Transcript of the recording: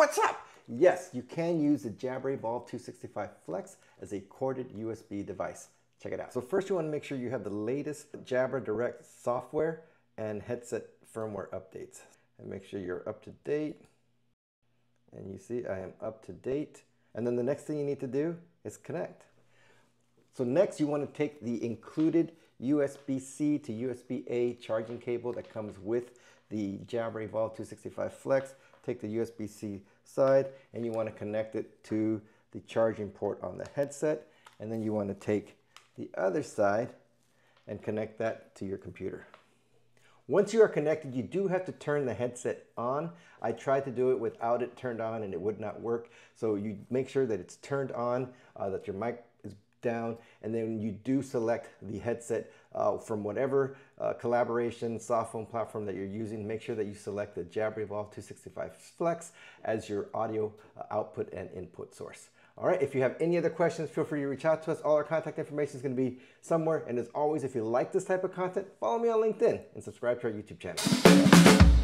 What's up? Yes, you can use the Jabra Evolve2 65 Flex as a corded USB device. Check it out. So first you want to make sure you have the latest Jabra Direct software and headset firmware updates. And make sure you're up to date. And you see I am up to date. And then the next thing you need to do is connect. So next you want to take the included USB-C to USB-A charging cable that comes with the Jabra Evolve2 65 Flex. Take the USB-C side and you want to connect it to the charging port on the headset. And then you want to take the other side and connect that to your computer. Once you are connected, you do have to turn the headset on. I tried to do it without it turned on and it would not work. So you make sure that it's turned on, that your mic is down, and then you do select the headset from whatever collaboration softphone platform that you're using. Make sure that you select the Jabra Evolve2 65 Flex as your audio output and input source. All right, if you have any other questions, feel free to reach out to us. All our contact information is going to be somewhere. And as always, if you like this type of content, follow me on LinkedIn and subscribe to our YouTube channel.